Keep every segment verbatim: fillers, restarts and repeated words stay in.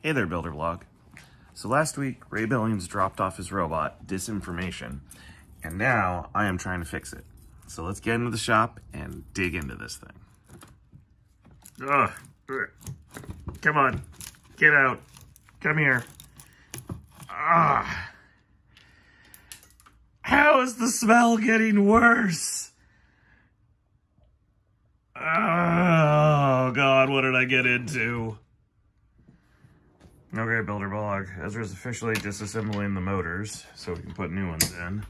Hey there, BuilderBlog. So last week, Ray Billings dropped off his robot, Disinformation, and now I am trying to fix it. So let's get into the shop and dig into this thing. Ugh. Come on, get out. Come here. Ah. How is the smell getting worse? Oh God, what did I get into? Okay, BuilderBlog, Ezra's officially disassembling the motors so we can put new ones in.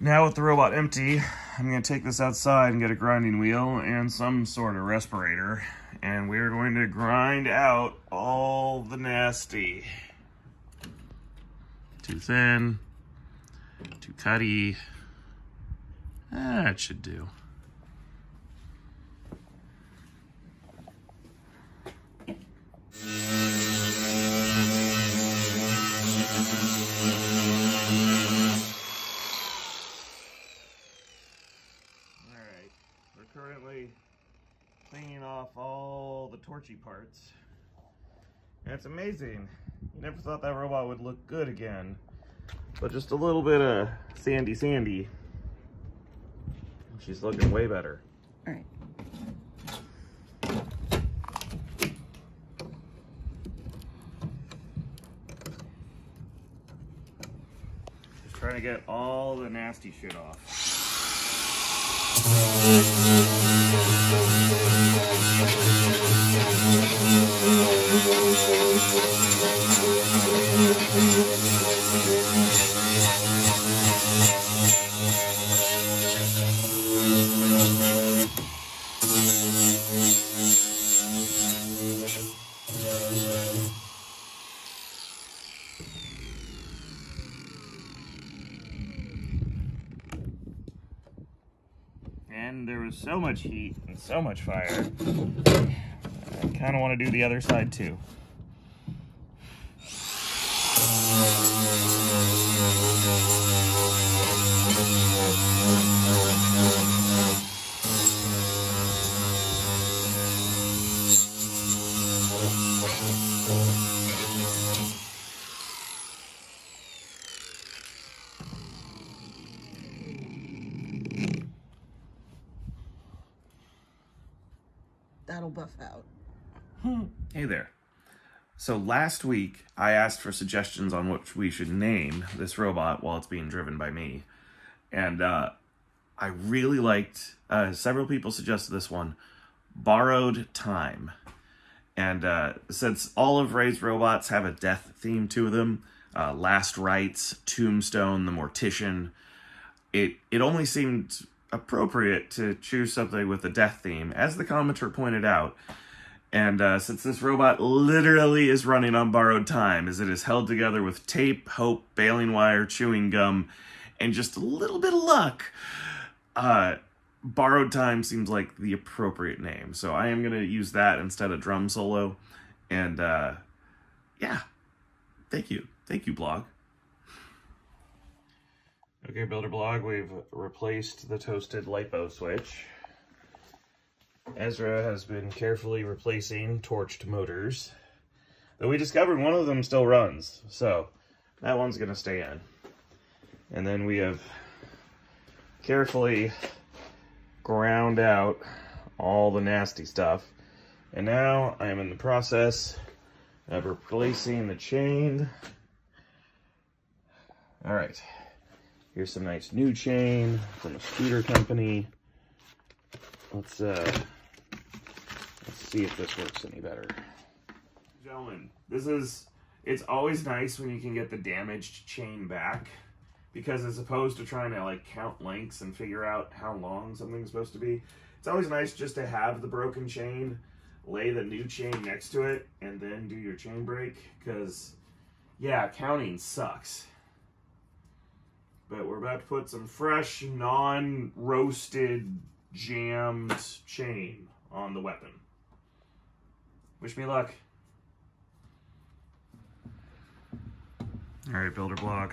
Now with the robot empty, I'm going to take this outside and get a grinding wheel and some sort of respirator. And we're going to grind out all the nasty. Too thin, too cutty. That should do. Cleaning off all the torchy parts. That's amazing. Never thought that robot would look good again. But just a little bit of Sandy Sandy. She's looking way better. All right. Just trying to get all the nasty shit off. And there was so much heat and so much fire. I kind of want to do the other side too. That'll buff out. Hey there. So last week, I asked for suggestions on what we should name this robot while it's being driven by me. And uh, I really liked, uh, several people suggested this one, Borrowed Time. And uh, since all of Ray's robots have a death theme to them, uh, Last Rites, Tombstone, The Mortician, it, it only seemed appropriate to choose something with a death theme, as the commenter pointed out. And uh, since this robot literally is running on borrowed time, as it is held together with tape, hope, baling wire, chewing gum, and just a little bit of luck, uh, Borrowed Time seems like the appropriate name. So I am going to use that instead of drum solo. And uh, yeah, thank you. Thank you, blog. Okay, BuilderBlog, we've replaced the toasted LiPo switch. Ezra has been carefully replacing torched motors. Though we discovered one of them still runs, so that one's going to stay in. And then we have carefully ground out all the nasty stuff. And now I am in the process of replacing the chain. All right. Here's some nice new chain from a scooter company. Let's uh, let's see if this works any better. Gentlemen, this is, it's always nice when you can get the damaged chain back, because as opposed to trying to like count lengths and figure out how long something's supposed to be, it's always nice just to have the broken chain, lay the new chain next to it, and then do your chain break, because yeah, counting sucks. But we're about to put some fresh, non-roasted, jammed chain on the weapon. Wish me luck. All right, BuilderBlog.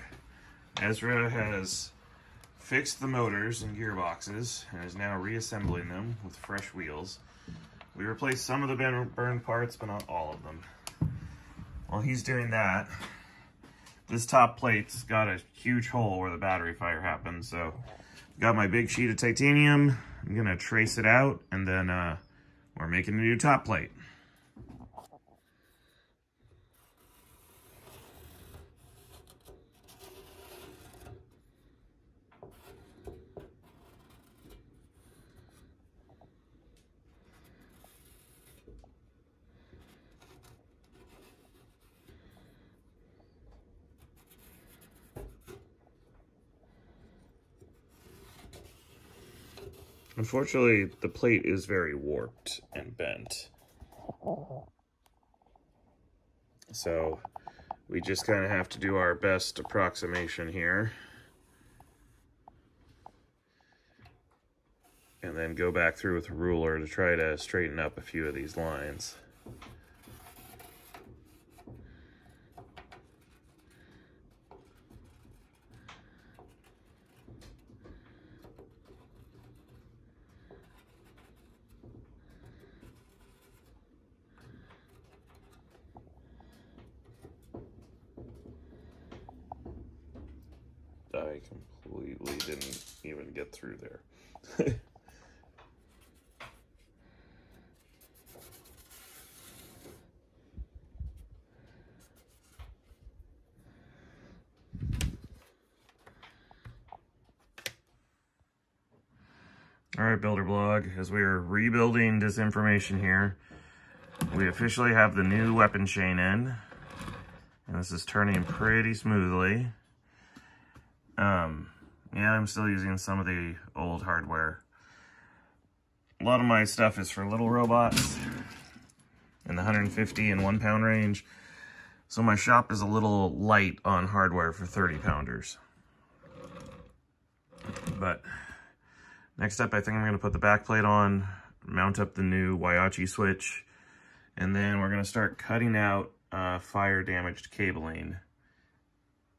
Ezra has fixed the motors and gearboxes and is now reassembling them with fresh wheels. We replaced some of the burned parts, but not all of them. While he's doing that, this top plate's got a huge hole where the battery fire happened, so got my big sheet of titanium. I'm gonna trace it out, and then uh, we're making a new top plate. Unfortunately, the plate is very warped and bent. So we just kind of have to do our best approximation here. And then go back through with a ruler to try to straighten up a few of these lines. I completely didn't even get through there. All right, Builder Blog, as we are rebuilding Disinformation here, we officially have the new weapon chain in, and this is turning pretty smoothly. Um, yeah, I'm still using some of the old hardware. A lot of my stuff is for little robots in the one hundred fifty and one pound range. So my shop is a little light on hardware for thirty pounders. But next up, I think I'm going to put the back plate on, mount up the new Wayachi switch, and then we're going to start cutting out uh, fire damaged cabling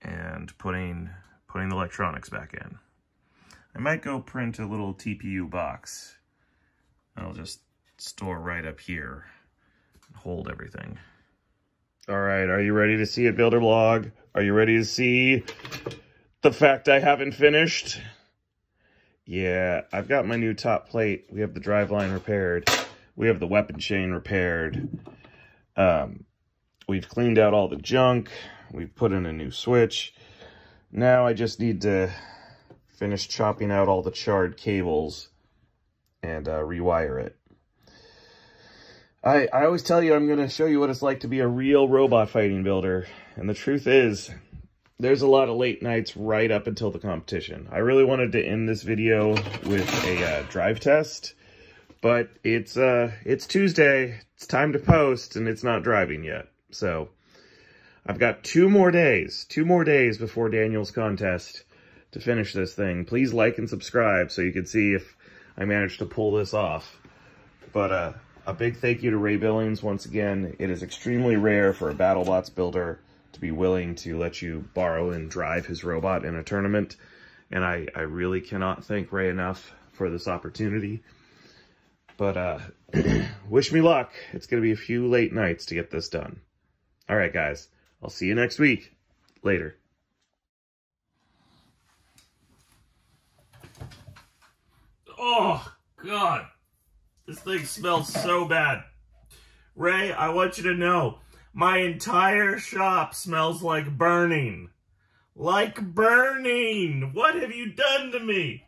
and putting... putting the electronics back in. I might go print a little T P U box. I'll just store right up here and hold everything. All right, are you ready to see it, Builder Blog? Are you ready to see the fact I haven't finished? Yeah, I've got my new top plate. We have the driveline repaired. We have the weapon chain repaired. Um, we've cleaned out all the junk. We've put in a new switch. Now I just need to finish chopping out all the charred cables and uh, rewire it. I, I always tell you I'm going to show you what it's like to be a real robot fighting builder. And the truth is, there's a lot of late nights right up until the competition. I really wanted to end this video with a uh, drive test, but it's, uh, it's Tuesday, it's time to post, and it's not driving yet, so... I've got two more days, two more days before Daniel's contest to finish this thing. Please like and subscribe so you can see if I manage to pull this off. But uh, a big thank you to Ray Billings once again. It is extremely rare for a BattleBots builder to be willing to let you borrow and drive his robot in a tournament. And I, I really cannot thank Ray enough for this opportunity. But uh, wish me luck. It's going to be a few late nights to get this done. All right, guys. I'll see you next week. Later. Oh, God. This thing smells so bad. Ray, I want you to know, my entire shop smells like burning. Like burning! What have you done to me?